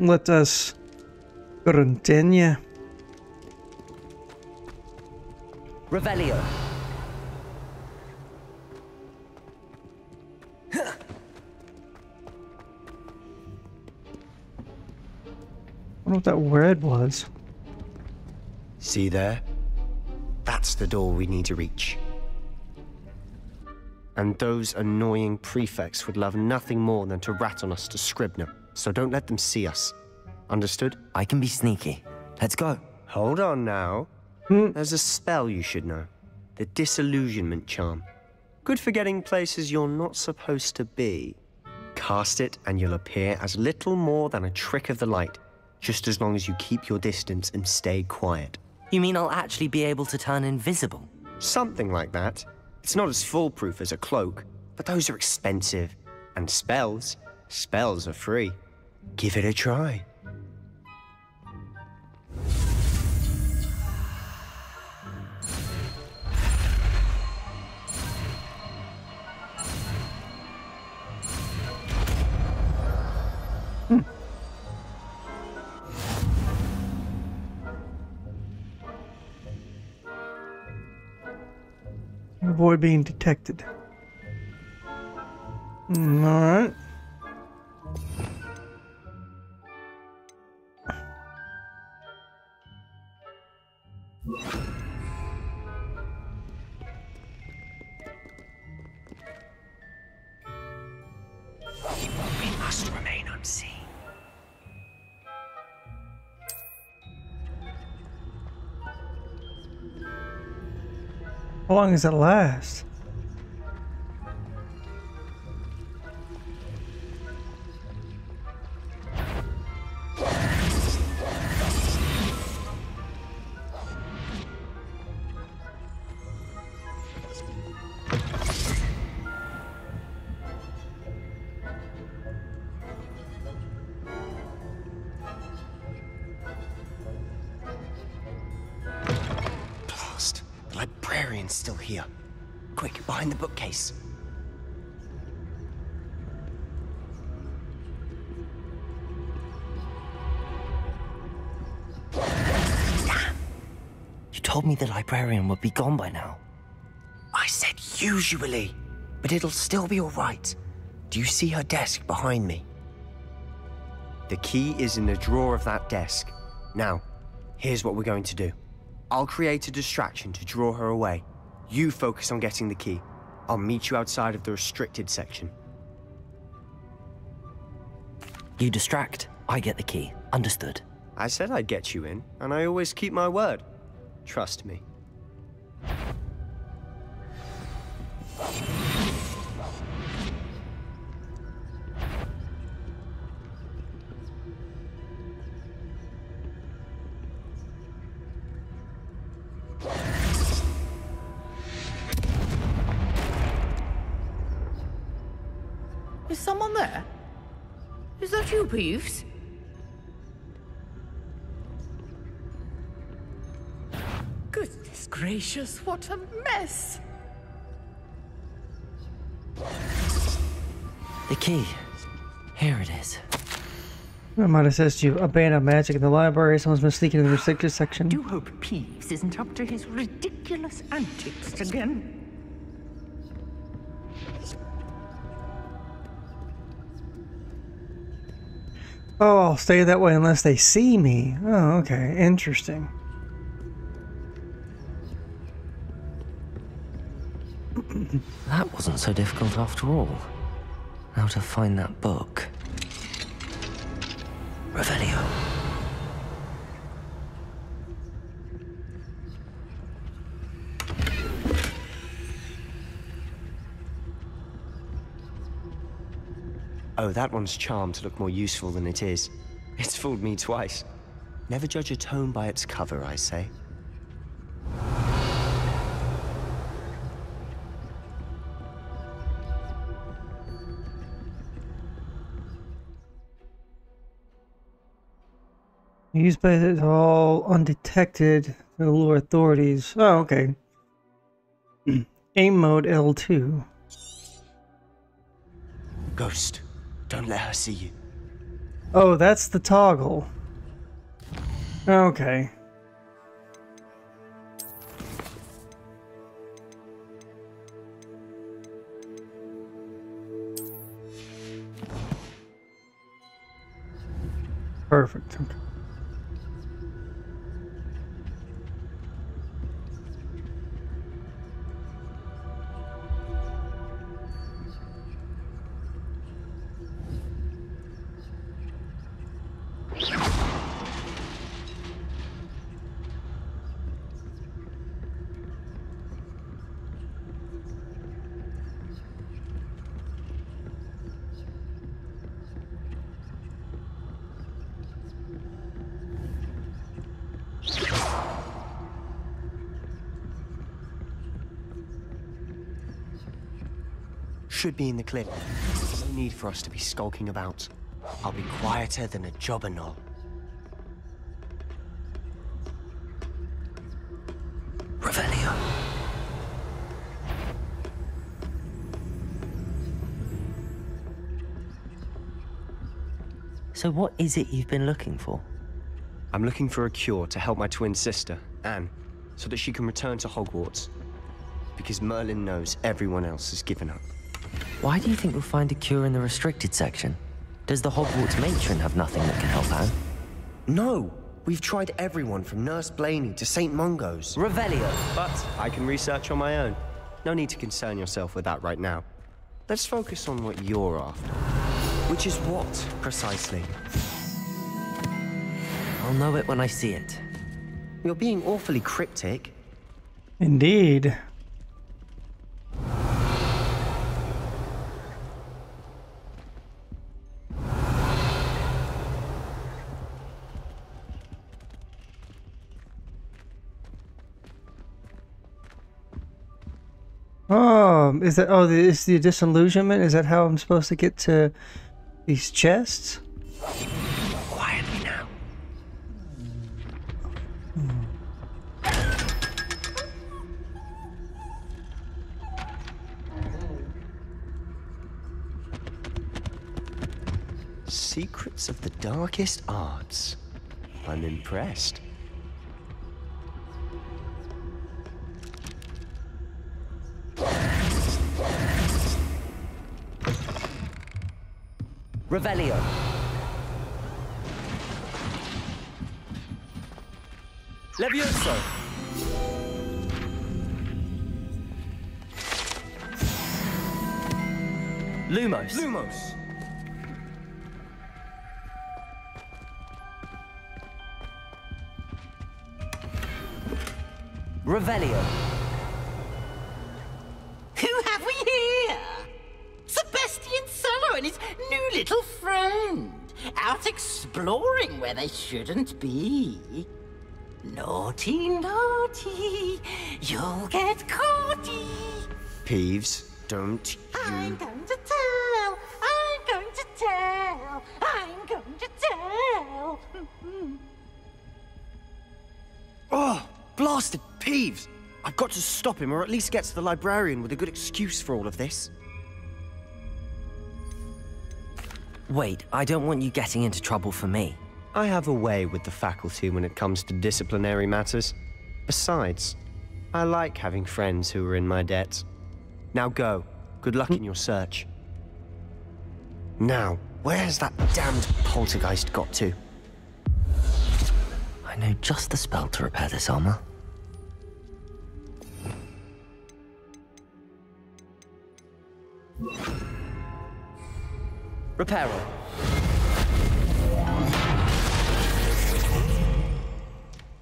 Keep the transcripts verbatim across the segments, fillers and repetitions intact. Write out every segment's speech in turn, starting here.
Let us continue. Revelio. I don't know what that word was. See there? That's the door we need to reach. And those annoying prefects would love nothing more than to rat on us to Scribner, so don't let them see us. Understood? I can be sneaky. Let's go. Hold on now. Mm. There's a spell you should know. The disillusionment charm. Good for getting places you're not supposed to be. Cast it and you'll appear as little more than a trick of the light. Just as long as you keep your distance and stay quiet. You mean I'll actually be able to turn invisible? Something like that. It's not as foolproof as a cloak, but those are expensive. And spells, spells are free. Give it a try. Hmm. Avoid being detected. Mm, all right. We must remain unseen. How long does it last? The librarian would be gone by now. I said usually, but it'll still be all right. Do you see her desk behind me? The key is in the drawer of that desk. Now, here's what we're going to do. I'll create a distraction to draw her away. You focus on getting the key. I'll meet you outside of the restricted section. You distract, I get the key. Understood. I said I'd get you in, and I always keep my word. Trust me. Is someone there? Is that you, Peeves? Gracious, what a mess! The key. Here it is. I might assist you. A band of magic in the library. Someone's been sneaking in the restricted section. Do hope Peeves isn't up to his ridiculous antics again. Oh, I'll stay that way unless they see me. Oh, okay. Interesting. That wasn't so difficult after all. How to find that book. Revelio. Oh, that one's charmed to look more useful than it is. It's fooled me twice. Never judge a tome by its cover, I say. Use by it all undetected to the lower authorities. Oh, okay. Aim mode L two. Ghost, don't let her see you. Oh, that's the toggle. Okay. Perfect. Okay. Should be in the clip. No need for us to be skulking about. I'll be quieter than a jobber knoll. Revelio. So what is it you've been looking for? I'm looking for a cure to help my twin sister, Anne, so that she can return to Hogwarts. Because Merlin knows everyone else has given up. Why do you think we'll find a cure in the restricted section? Does the Hogwarts matron have nothing that can help out? No! We've tried everyone from Nurse Blaney to Saint Mungo's. Revelio! But I can research on my own. No need to concern yourself with that right now. Let's focus on what you're after. Which is what, precisely? I'll know it when I see it. You're being awfully cryptic. Indeed. Oh, is that, oh, it's the disillusionment? Is that how I'm supposed to get to these chests? Quietly now. Hmm. Secrets of the darkest arts. I'm impressed. Revelio. Levioso. Lumos. Lumos. Revelio. Who have we here? Sebastian and his new little friend, out exploring where they shouldn't be. Naughty, naughty, you'll get caughty. Peeves, don't you... I'm going to tell, I'm going to tell, I'm going to tell. Oh, blasted Peeves! I've got to stop him or at least get to the librarian with a good excuse for all of this. Wait, I don't want you getting into trouble for me. I have a way with the faculty when it comes to disciplinary matters. Besides, I like having friends who are in my debt. Now go. Good luck in your search. Now, where's that damned poltergeist got to? I know just the spell to repair this armor. Repairer.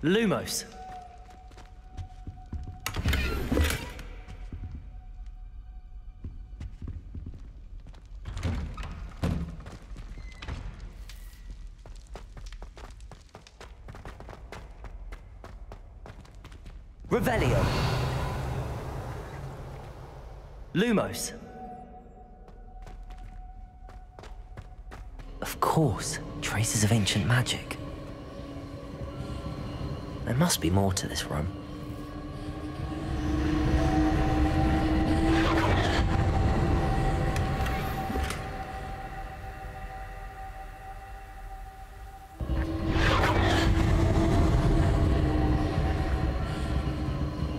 Lumos. Revelio. Lumos. Of course, traces of ancient magic. There must be more to this room.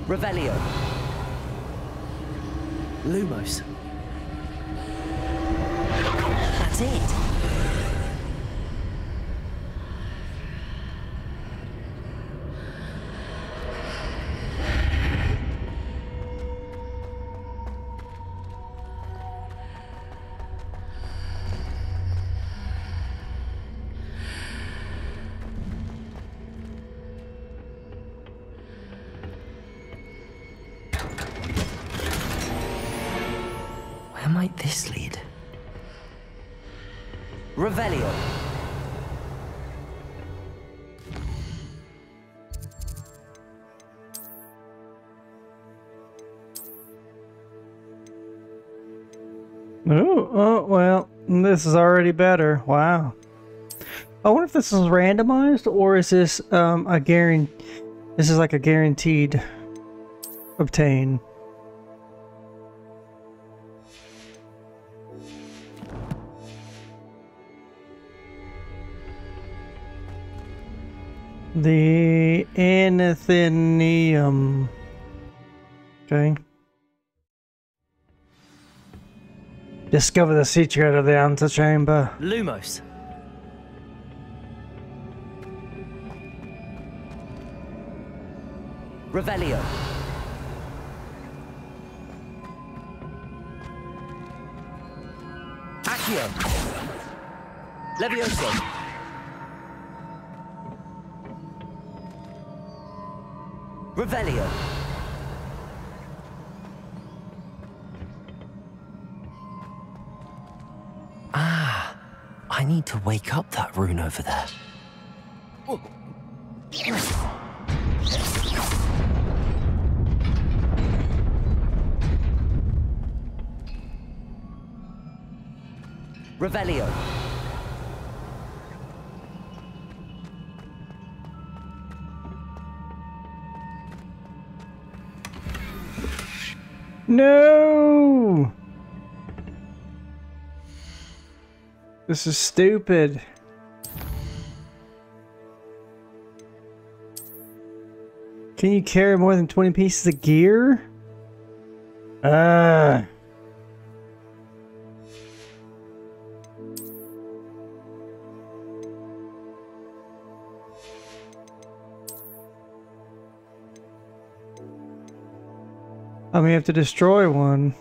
Revelio. Lumos. That's it. Revelio. Ooh, oh, well, this is already better. Wow. I wonder if this is randomized or is this um a guarantee? This is like a guaranteed obtain. The Anathenaeum. Okay. Discover the secret of the antechamber. Lumos. Revelio. Accio. Levioso. Revelio. Ah, I need to wake up that rune over there. Ooh. Revelio. No! This is stupid. Can you carry more than twenty pieces of gear? Ah. I may have to destroy one.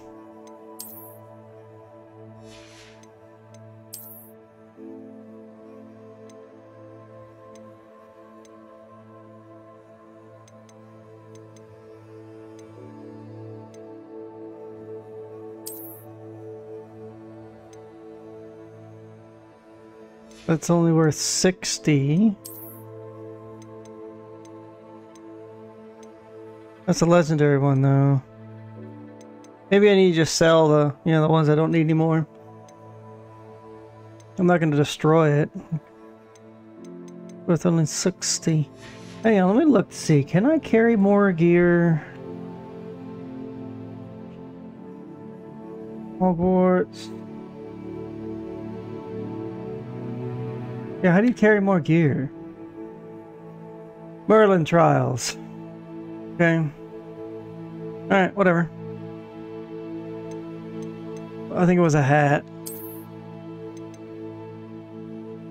That's only worth sixty. That's a legendary one though. Maybe I need to just sell the, you know, the ones I don't need anymore. I'm not going to destroy it. With only sixty. Hang on, let me look to see. Can I carry more gear? Hogwarts. Yeah, how do you carry more gear? Merlin trials. Okay. Alright, whatever. I think it was a hat. It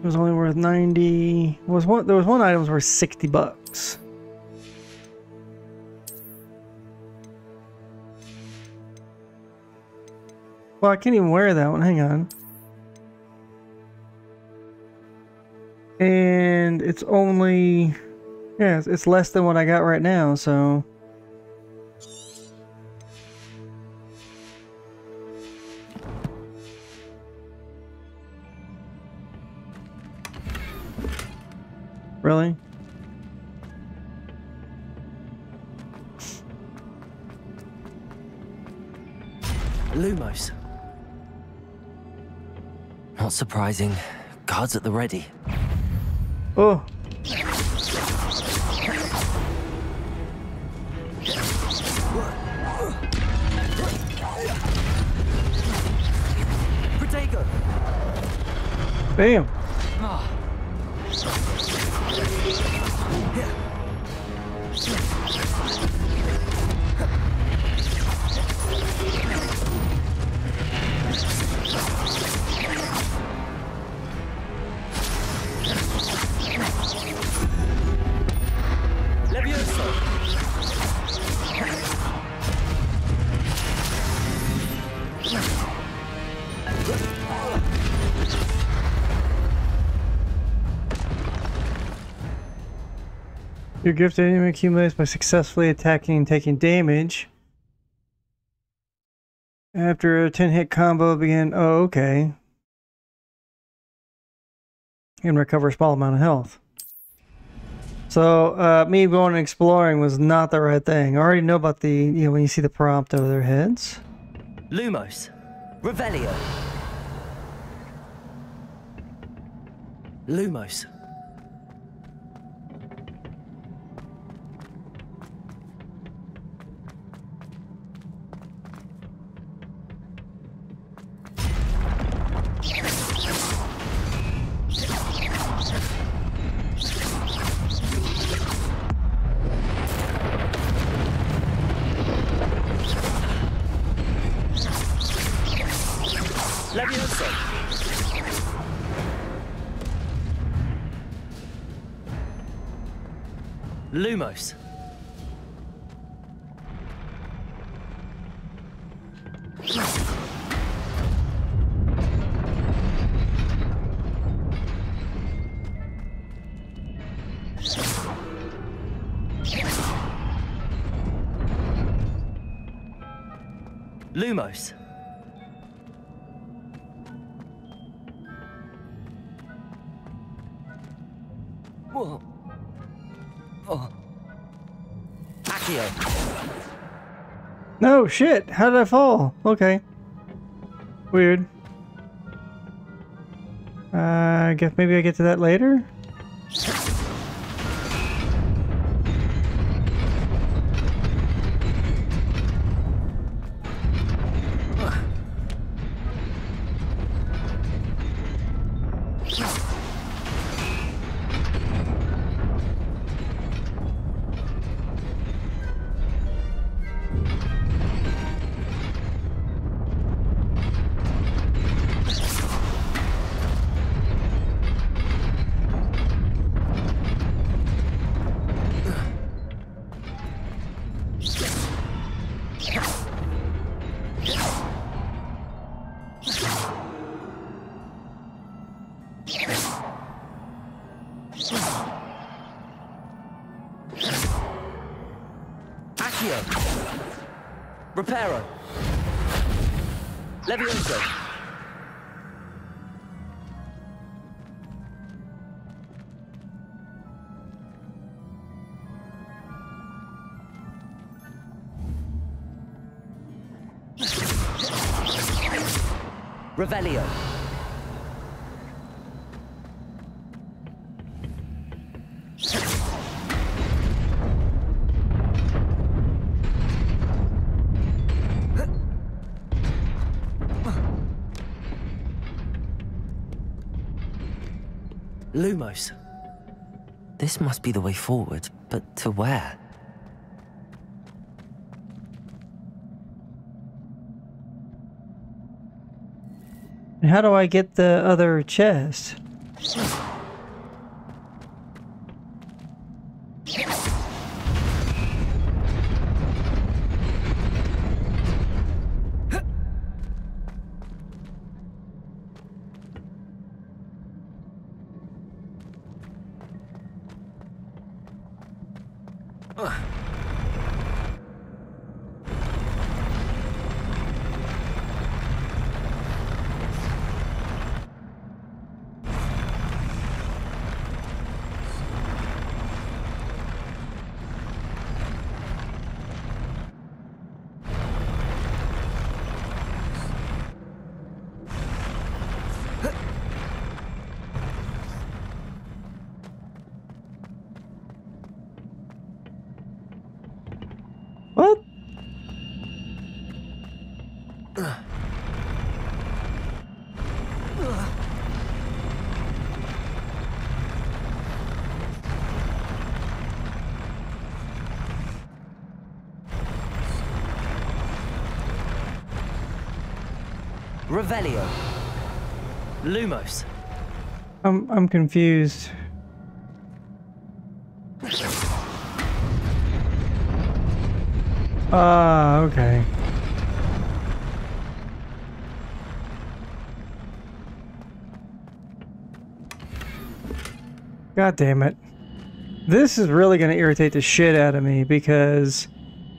was only worth ninety. It was one, there was one item that was worth sixty bucks. Well, I can't even wear that one. Hang on. And it's only, yeah, it's, it's less than what I got right now. So. Really? Lumos. Not surprising. Guards at the ready. Oh. Bam. Your gift enemy accumulates by successfully attacking and taking damage. After a ten hit combo begin. Oh, okay. And recover a small amount of health. So, uh, me going and exploring was not the right thing. I already know about the, you know, when you see the prompt over their heads. Lumos. Revelio. Lumos. Lumos. Lumos. Whoa. Oh. Accio. No shit. How did I fall? Okay. Weird. Uh, I guess maybe I get to that later. Reparo. Levioso. Revelio. Lumos. This must be the way forward, but to where? And how do I get the other chest? Revelio. Lumos. I'm I'm confused. Ah, uh, okay. God damn it. This is really going to irritate the shit out of me, because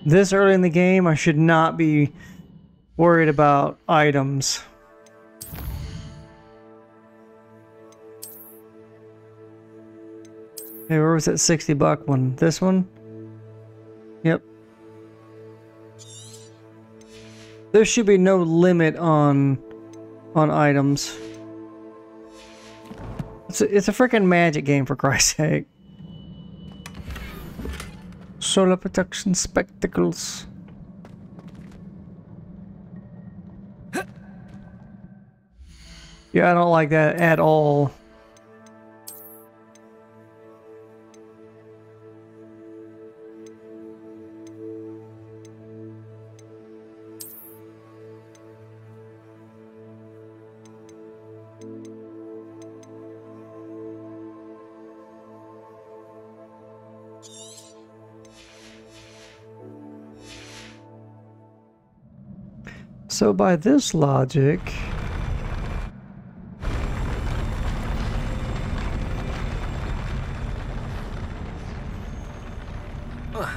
this early in the game, I should not be worried about items. Hey, where was that sixty buck one? This one? Yep. There should be no limit on on items. It's a, it's a freaking magic game, for Christ's sake. Solar protection spectacles. Yeah, I don't like that at all. So by this logic, uh.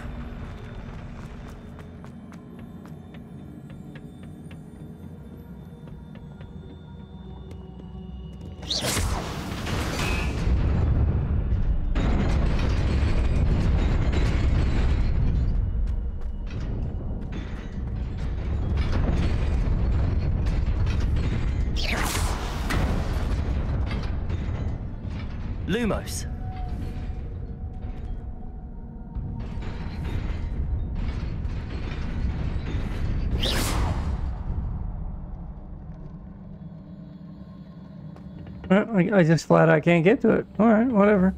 Lumos. Well, I, I just flat out can't get to it. All right, whatever.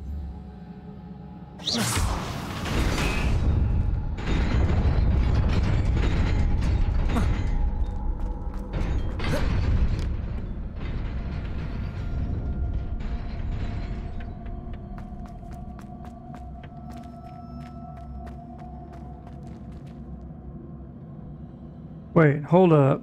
Wait, hold up.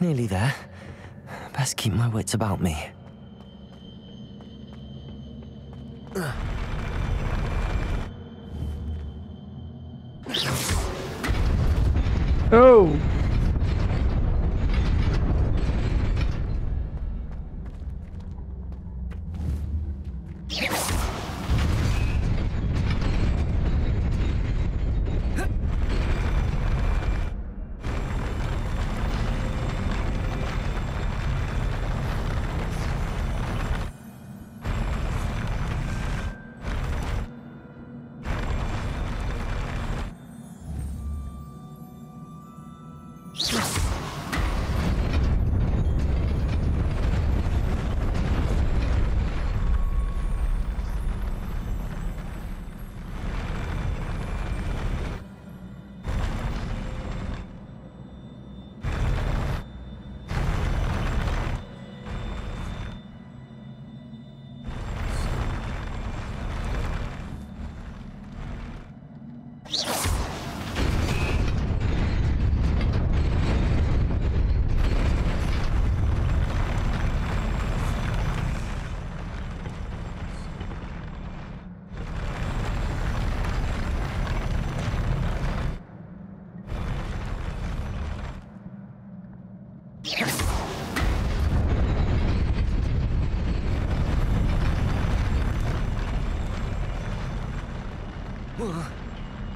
Nearly there. Best keep my wits about me. Oh!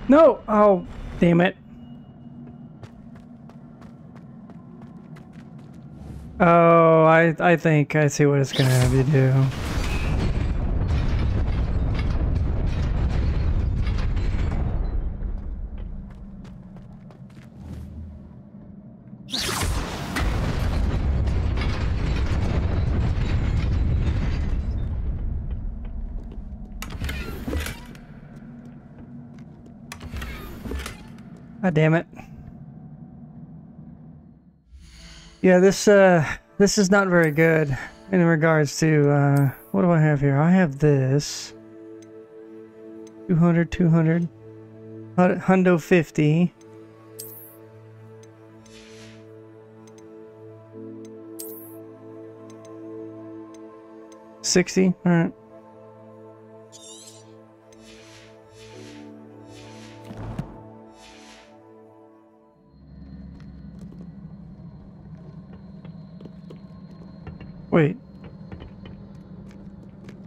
No! Oh, damn it. Oh, I, I think I see what it's gonna have you do. God damn it. Yeah, this uh this is not very good in regards to uh what do I have here? I have this. two hundred, two hundred. Hundo fifty. sixty, alright. Wait.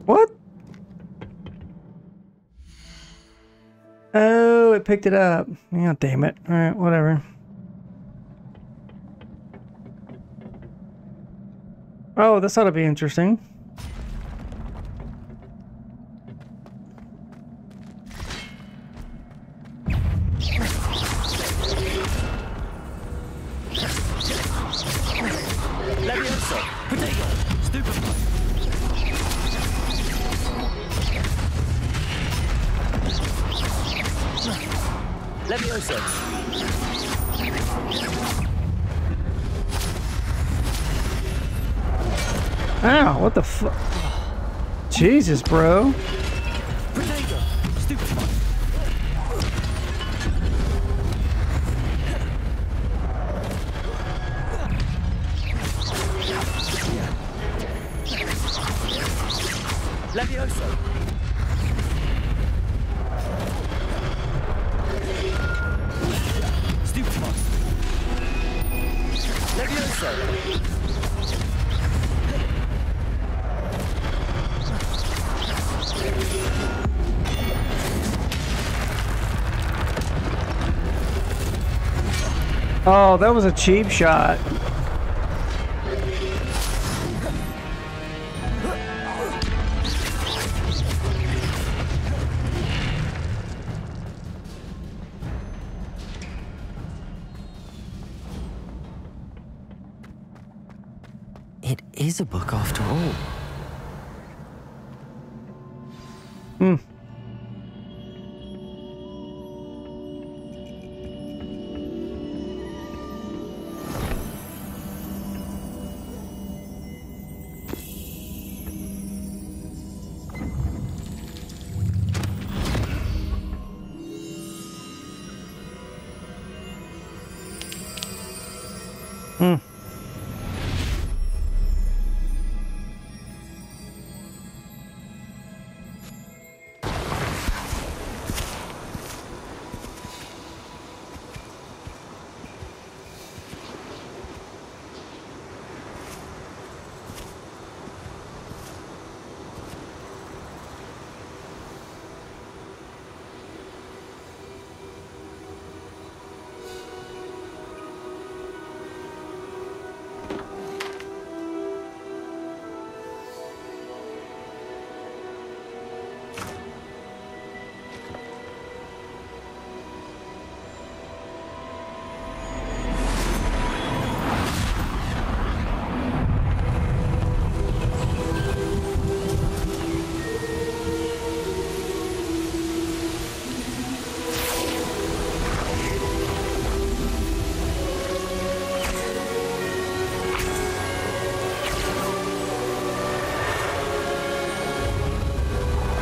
What? Oh, it picked it up. Yeah, oh, damn it. Alright, whatever. Oh, this ought to be interesting. Jesus, bro. Levioso. Stupid one. Levioso. Oh, that was a cheap shot. It is a book after all. Hmm.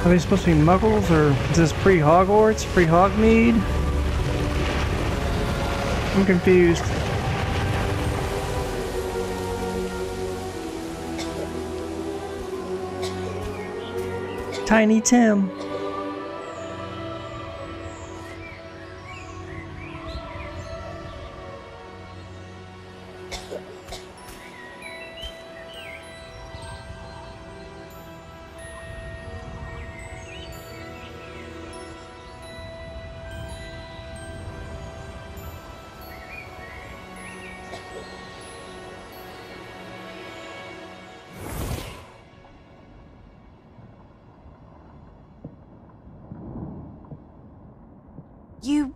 Are they supposed to be Muggles, or is this pre-Hogwarts, pre-Hogmeade? I'm confused. Tiny Tim.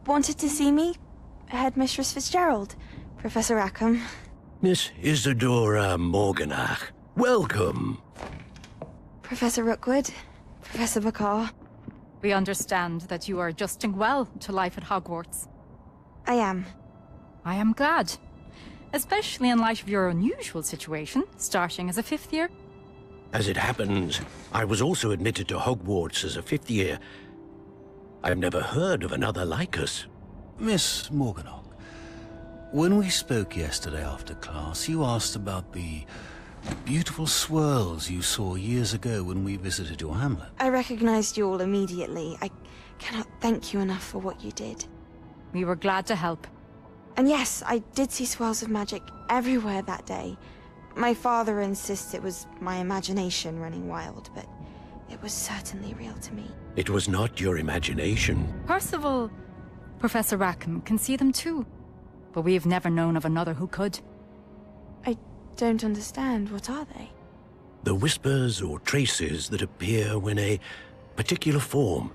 Wanted to see me? Headmistress Fitzgerald, Professor Rackham. Miss Isadora Morganach, welcome. Professor Rookwood, Professor Bakar. We understand that you are adjusting well to life at Hogwarts. I am. I am glad. Especially in light of your unusual situation, starting as a fifth year. As it happens, I was also admitted to Hogwarts as a fifth year. I've never heard of another like us. Miss Morganach, when we spoke yesterday after class, you asked about the beautiful swirls you saw years ago when we visited your hamlet. I recognized you all immediately. I cannot thank you enough for what you did. We were glad to help. And yes, I did see swirls of magic everywhere that day. My father insists it was my imagination running wild, but it was certainly real to me. It was not your imagination. Percival! Professor Rackham can see them too, but we have never known of another who could. I don't understand. What are they? The whispers or traces that appear when a particular form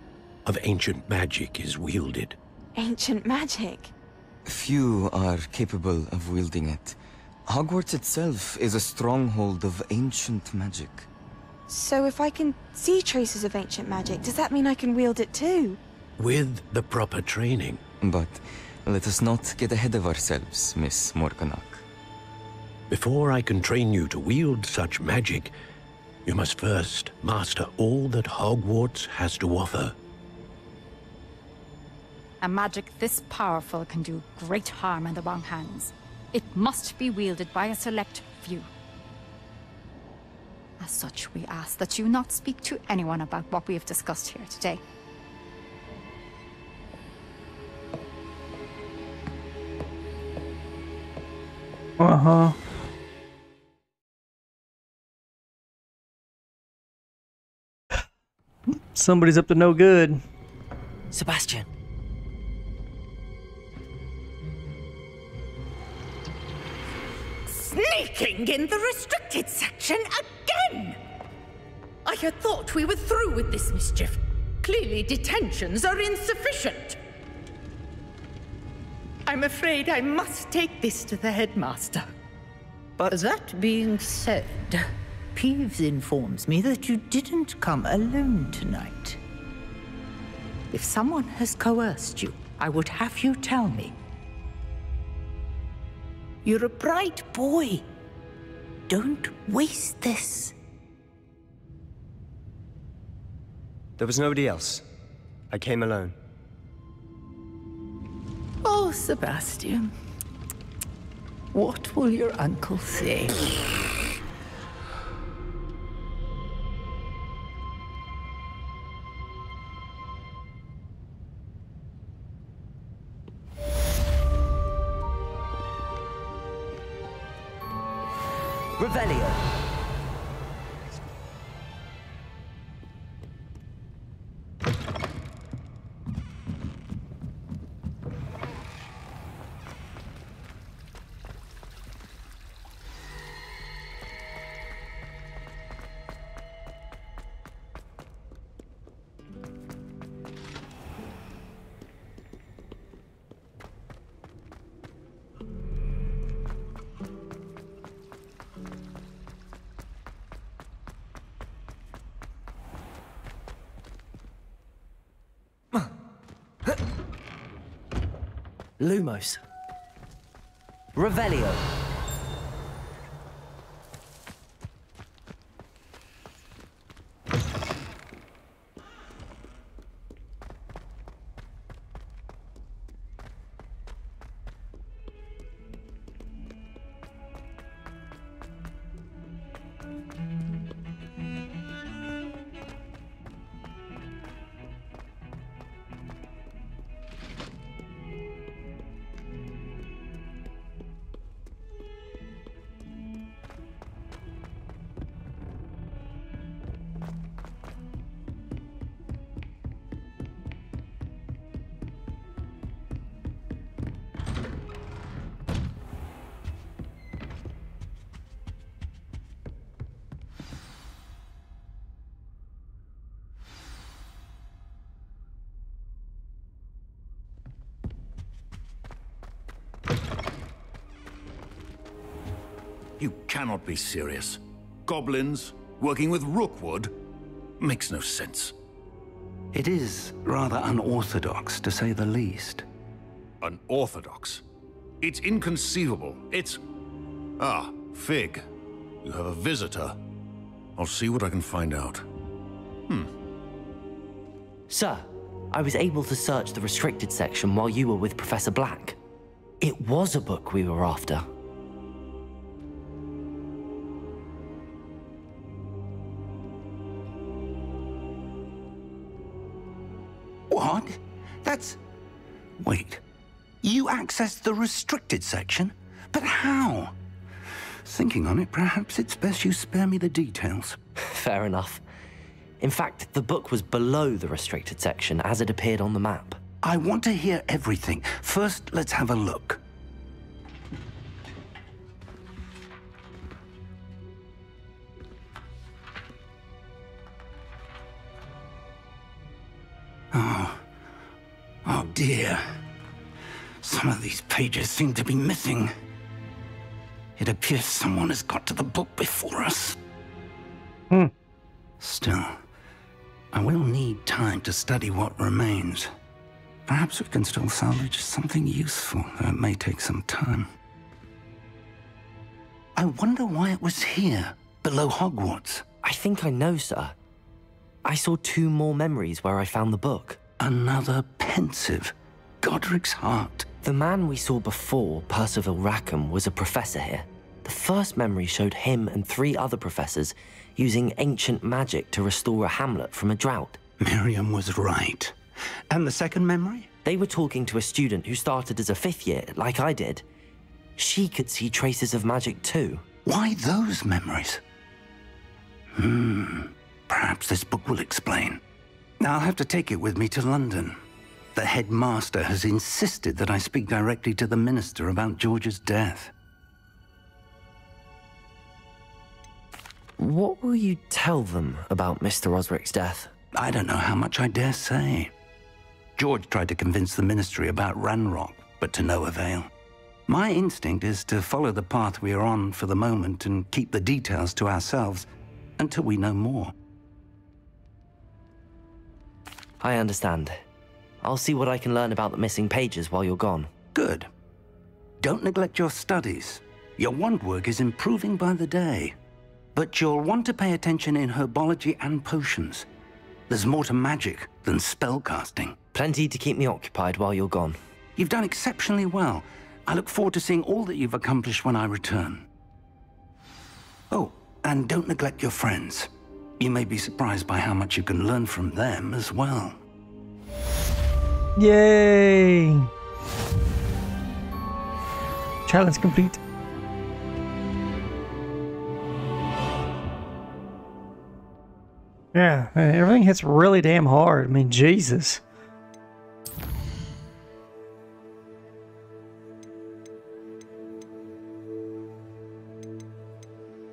of ancient magic is wielded. Ancient magic? Few are capable of wielding it. Hogwarts itself is a stronghold of ancient magic. So if I can see traces of ancient magic, does that mean I can wield it too? With the proper training. But let us not get ahead of ourselves, Miss Morganach. Before I can train you to wield such magic, you must first master all that Hogwarts has to offer. A magic this powerful can do great harm in the wrong hands. It must be wielded by a select few. As such, we ask that you not speak to anyone about what we have discussed here today. Uh-huh. Somebody's up to no good. Sebastian. Sneaking in the restricted section again! I had thought we were through with this mischief. Clearly detentions are insufficient. I'm afraid I must take this to the headmaster. But that being said, Peeves informs me that you didn't come alone tonight. If someone has coerced you, I would have you tell me. You're a bright boy. Don't waste this. There was nobody else. I came alone. Oh, Sebastian. What will your uncle say? Revelio. Lumos. Revelio. You cannot be serious. Goblins working with Rookwood makes no sense. It is rather unorthodox, to say the least. Unorthodox? It's inconceivable. It's... Ah, Fig. You have a visitor. I'll see what I can find out. Hmm. Sir, I was able to search the restricted section while you were with Professor Black. It was a book we were after. What? That's... Wait. You accessed the restricted section? But how? Thinking on it, perhaps it's best you spare me the details. Fair enough. In fact, the book was below the restricted section as it appeared on the map. I want to hear everything. First, let's have a look. Oh. Oh dear. Some of these pages seem to be missing. It appears someone has got to the book before us. Hmm. Still, I will need time to study what remains. Perhaps we can still salvage something useful, though it may take some time. I wonder why it was here, below Hogwarts. I think I know, sir. I saw two more memories where I found the book. Another pensive. Godric's heart. The man we saw before, Percival Rackham, was a professor here. The first memory showed him and three other professors using ancient magic to restore a hamlet from a drought. Miriam was right. And the second memory? They were talking to a student who started as a fifth year, like I did. She could see traces of magic too. Why those memories? Hmm. Perhaps this book will explain. Now I'll have to take it with me to London. The headmaster has insisted that I speak directly to the minister about George's death. What will you tell them about Mister Osric's death? I don't know how much I dare say. George tried to convince the ministry about Ranrock, but to no avail. My instinct is to follow the path we are on for the moment and keep the details to ourselves until we know more. I understand. I'll see what I can learn about the missing pages while you're gone. Good. Don't neglect your studies. Your wand work is improving by the day. But you'll want to pay attention in herbology and potions. There's more to magic than spellcasting. Plenty to keep me occupied while you're gone. You've done exceptionally well. I look forward to seeing all that you've accomplished when I return. Oh, and don't neglect your friends. You may be surprised by how much you can learn from them as well. Yay! Challenge complete. Yeah, everything hits really damn hard. I mean, Jesus.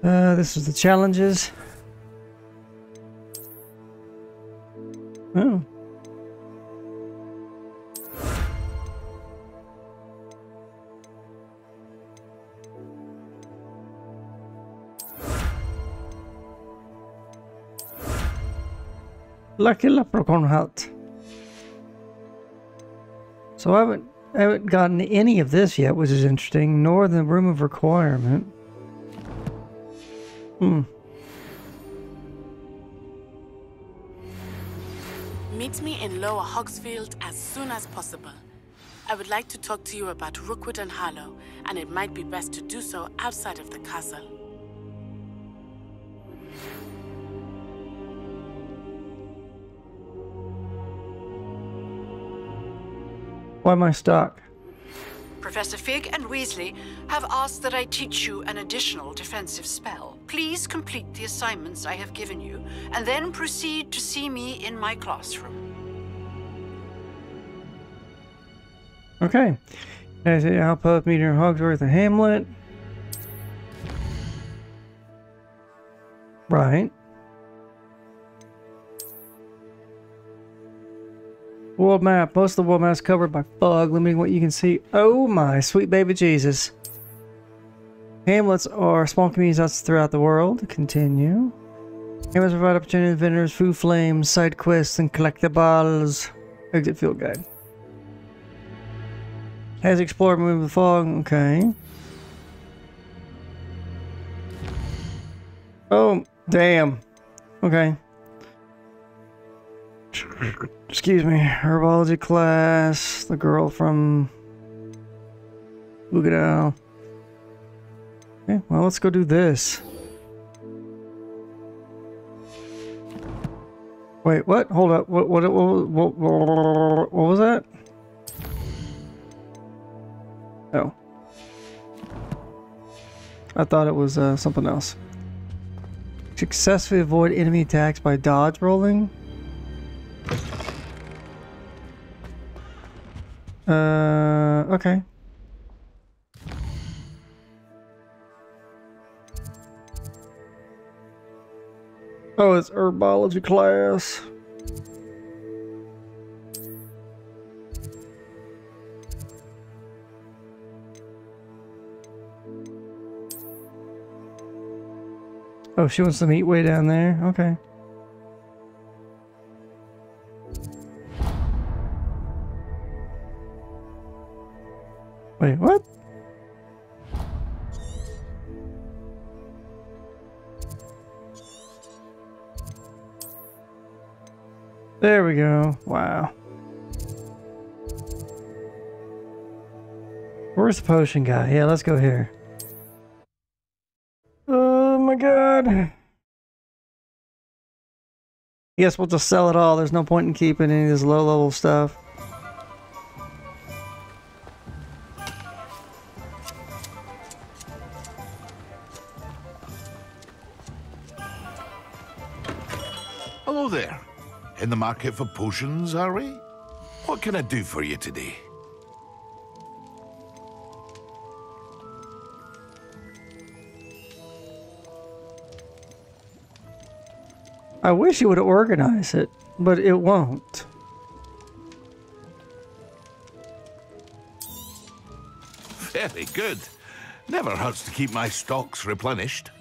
Uh, this is the challenges. Oh. Lucky leprechaun hat. So I haven't, I haven't gotten any of this yet, which is interesting, nor the room of requirement. Hmm. Meet me in Lower Hogsfield as soon as possible. I would like to talk to you about Rookwood and Harlow, and it might be best to do so outside of the castle. Why am I stuck? Professor Fig and Weasley have asked that I teach you an additional defensive spell. Please complete the assignments I have given you, and then proceed to see me in my classroom. Okay. As an outpost meter in Hogsworth and Hamlet. Right. World map. Most of the world map is covered by fog, limiting what you can see. Oh my sweet baby Jesus. Hamlets are small communities throughout the world. Continue. Hamlets provide opportunities to vendors, food flames, side quests, and collectibles. Exit field guide. Has explored move the fog. Okay. Oh, damn. Okay. excuse me, herbology class, the girl from Bugadale. Okay, well, let's go do this. Wait, what? Hold up. What, what, what, what, what, what was that? Oh. I thought it was uh, something else. Successfully avoid enemy attacks by dodge rolling. Uh, okay. Oh, it's herbology class. Oh, she wants to meet way down there? Okay. Wait, what? There we go. Wow. Where's the potion guy? Yeah, let's go here. Oh my god. Yes, we'll just sell it all. There's no point in keeping any of this low-level stuff. Hello there. In the market for potions, are we? What can I do for you today? I wish you would organize it, but it won't. Very good. Never hurts to keep my stocks replenished.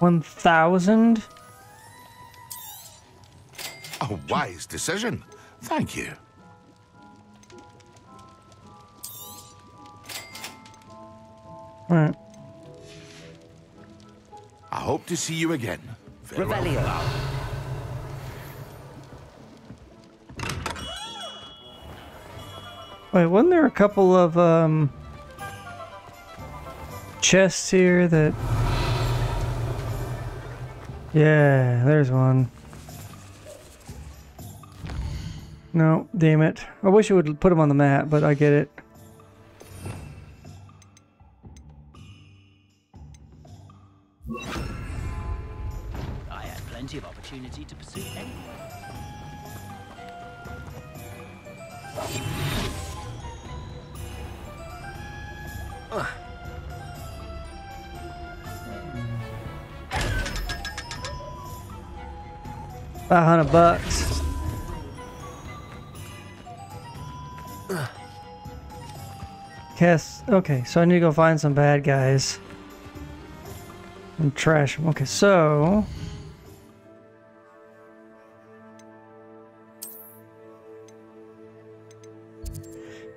one thousand? A wise decision. Thank you. All right. I hope to see you again. Revelio. Wait, wasn't there a couple of um, chests here that... Yeah, there's one. No, damn it. I wish it would put him on the map, but I get it. I had plenty of opportunity to pursue anyone. Ugh. five hundred bucks. Yes, okay, so I need to go find some bad guys and trash them. Okay, so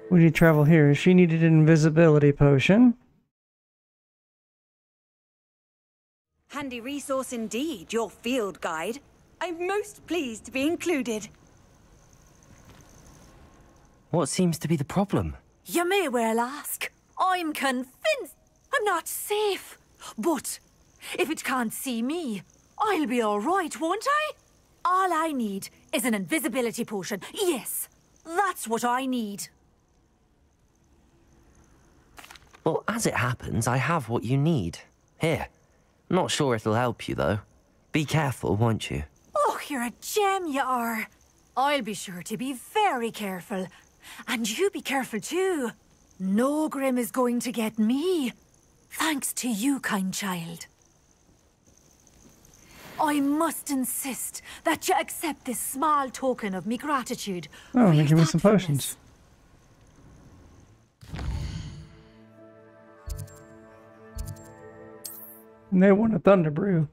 we need to travel here. She needed an invisibility potion. Handy resource indeed, your field guide. I'm most pleased to be included. What seems to be the problem? You may well ask. I'm convinced I'm not safe. But if it can't see me, I'll be all right, won't I? All I need is an invisibility potion. Yes, that's what I need. Well, as it happens, I have what you need. Here. Not sure it'll help you, though. Be careful, won't you? You're a gem, you are. I'll be sure to be very careful. And you be careful too. No Grim is going to get me. Thanks to you, kind child. I must insist that you accept this small token of me gratitude. Oh, I'm going to give me some potions. And they want a Thunder Brew.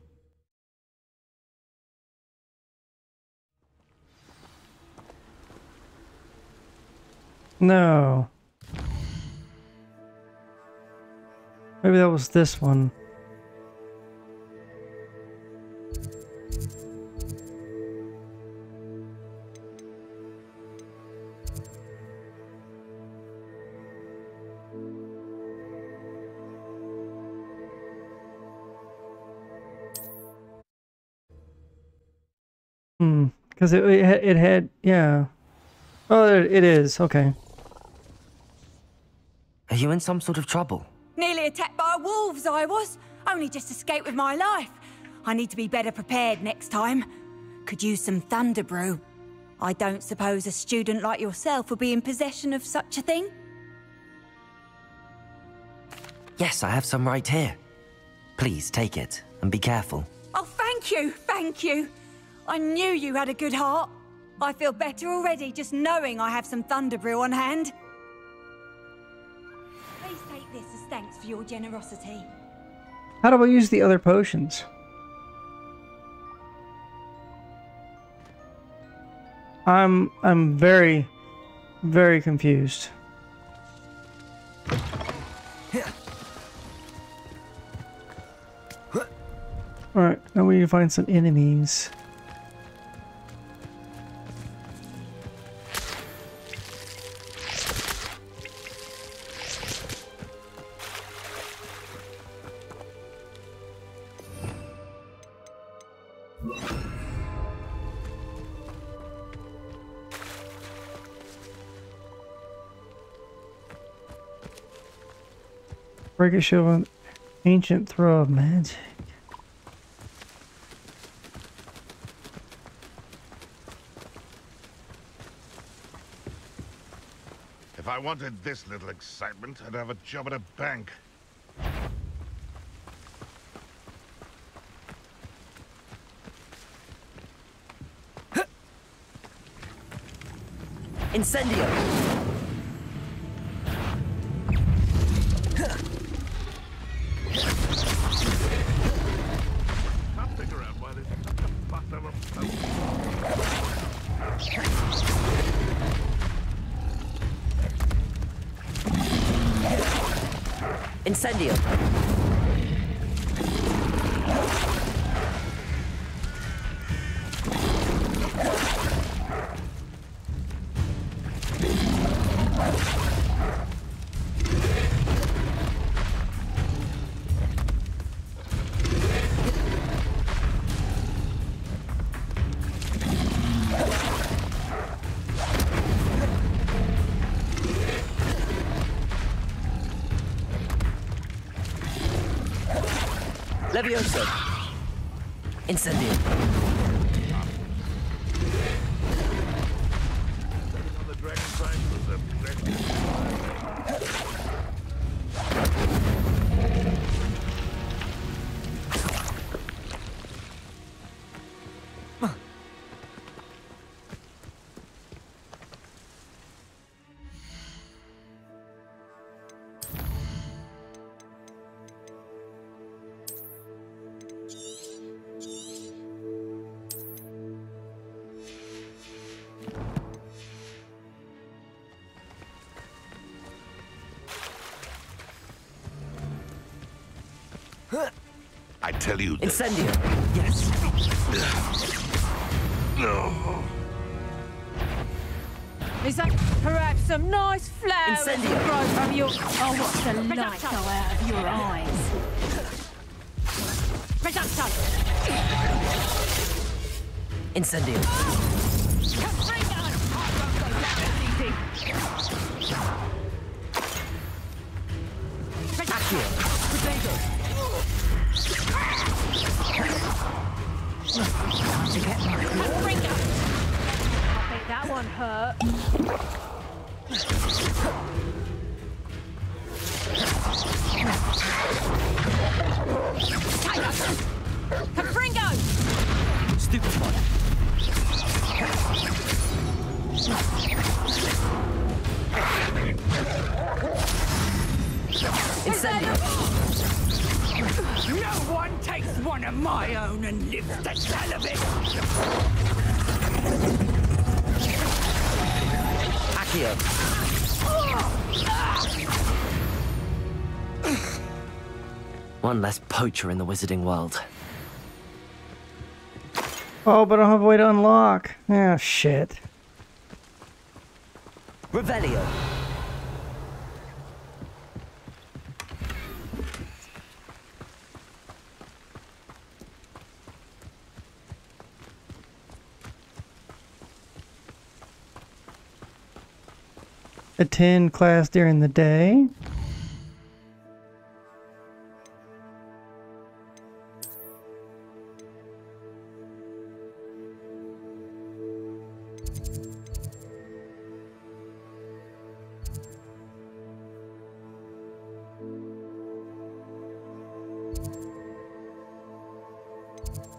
No. Maybe that was this one. Hmm, because it, it, it had, yeah. Oh, there, it is, okay. Are you in some sort of trouble? Nearly attacked by wolves, I was. Only just escaped with my life. I need to be better prepared next time. Could use some Thunder Brew. I don't suppose a student like yourself would be in possession of such a thing? Yes, I have some right here. Please take it and be careful. Oh, thank you, thank you. I knew you had a good heart. I feel better already just knowing I have some Thunder Brew on hand. Please take this as thanks for your generosity. How do I use the other potions? I'm I'm very, very confused. All right, now we need to find some enemies. Break a shield on ancient throw of magic. If I wanted this little excitement, I'd have a job at a bank. Incendio! Incendio. Levioso. Incendio. Huh. Tell you Incendio. Yes. No. Is that perhaps some nice flowers grow from your... Oh, what's the Reducto. Light go out of your eyes? Reducto. Incendio. Accio. To get I think that one hurt. Capringo! Stupid one. Incendio. No one takes one of my own and lives to tell of it. Accio. One less poacher in the wizarding world. Oh, but I don't have a way to unlock. Ah, oh, shit. Revelio. Attend class during the day.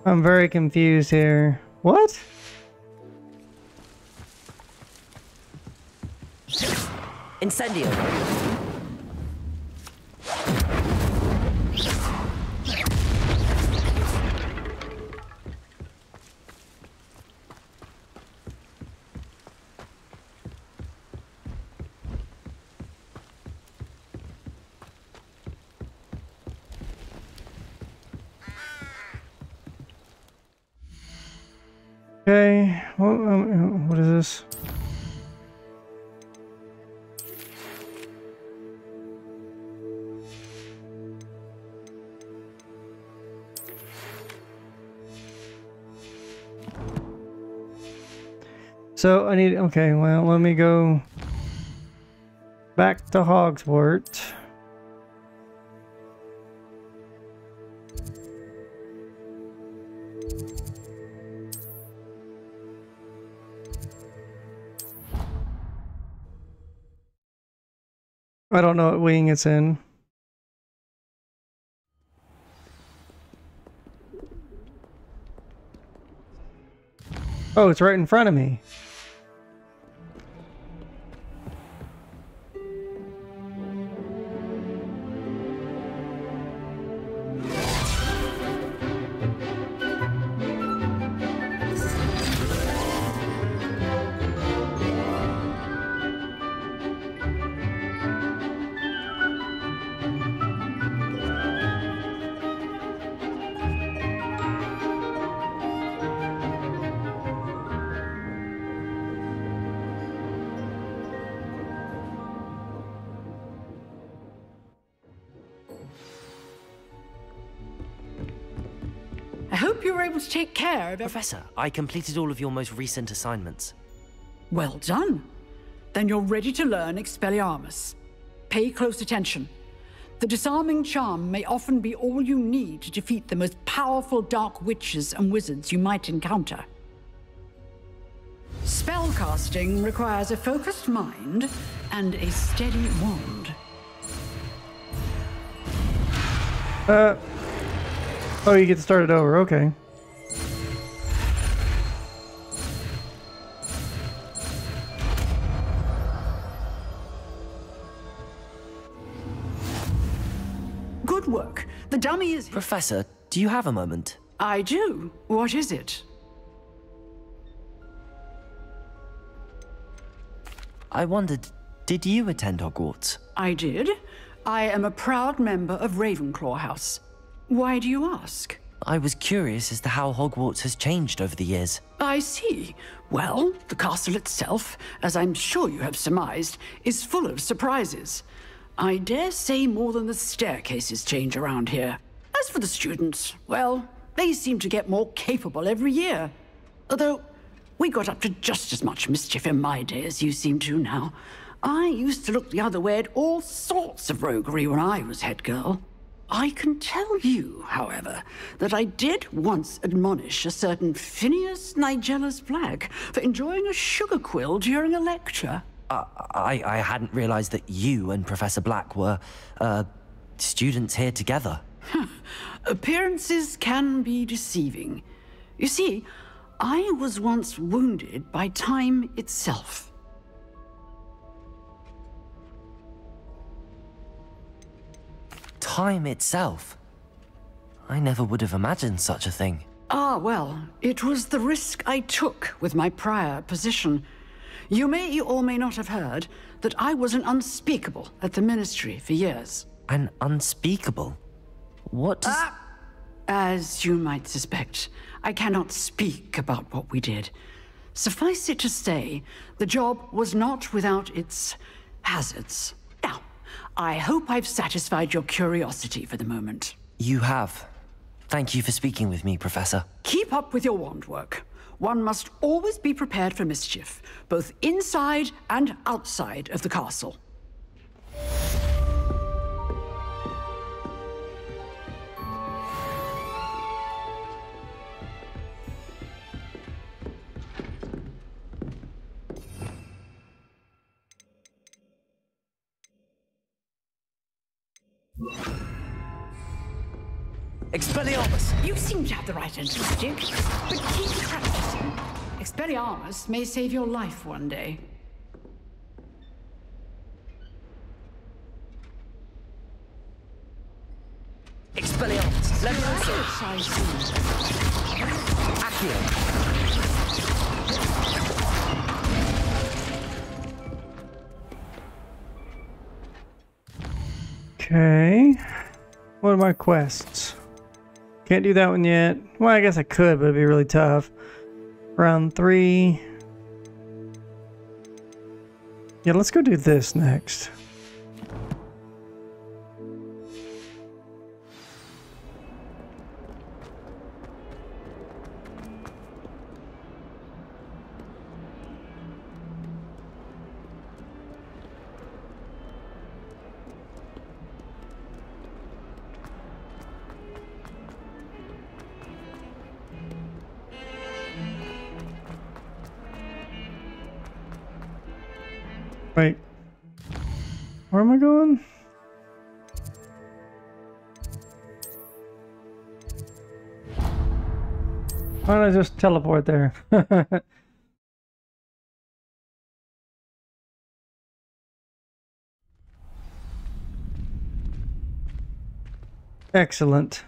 I'm very confused here. What? Incendio. Okay, what, what is this? So I need, okay, well, let me go back to Hogsworth. I don't know what wing it's in. Oh, it's right in front of me. Take care of it. Professor, I completed all of your most recent assignments. Well done. Then you're ready to learn Expelliarmus. Pay close attention. The disarming charm may often be all you need to defeat the most powerful dark witches and wizards you might encounter. Spellcasting requires a focused mind and a steady wand. Uh. Oh, you get started over. Okay. Work. The dummy is... Professor, do you have a moment? I do. What is it? I wondered, did you attend Hogwarts? I did. I am a proud member of Ravenclaw House. Why do you ask? I was curious as to how Hogwarts has changed over the years. I see. Well, the castle itself, as I'm sure you have surmised, is full of surprises. I dare say more than the staircases change around here. As for the students, well, they seem to get more capable every year. Although, we got up to just as much mischief in my day as you seem to now. I used to look the other way at all sorts of roguery when I was head girl. I can tell you, however, that I did once admonish a certain Phineas Nigellus Black for enjoying a sugar quill during a lecture. Uh, I, I hadn't realized that you and Professor Black were, uh, students here together. Appearances can be deceiving. You see, I was once wounded by time itself. Time itself? I never would have imagined such a thing. Ah, well, it was the risk I took with my prior position. You may or may not have heard that I was an unspeakable at the Ministry for years. An unspeakable? What does... Ah, as you might suspect, I cannot speak about what we did. Suffice it to say, the job was not without its hazards. Now, I hope I've satisfied your curiosity for the moment. You have. Thank you for speaking with me, Professor. Keep up with your wand work. One must always be prepared for mischief, both inside and outside of the castle. Expelliarmus! You seem to have the right answer, Duke, but keep practicing. Expelliarmus may save your life one day. Expelliarmus! Levioso! Accio! Okay. What are my quests? Can't do that one yet. Well, I guess I could, but it'd be really tough. Round three. Yeah, let's go do this next. Wait, where am I going? Why don't I just teleport there? Excellent.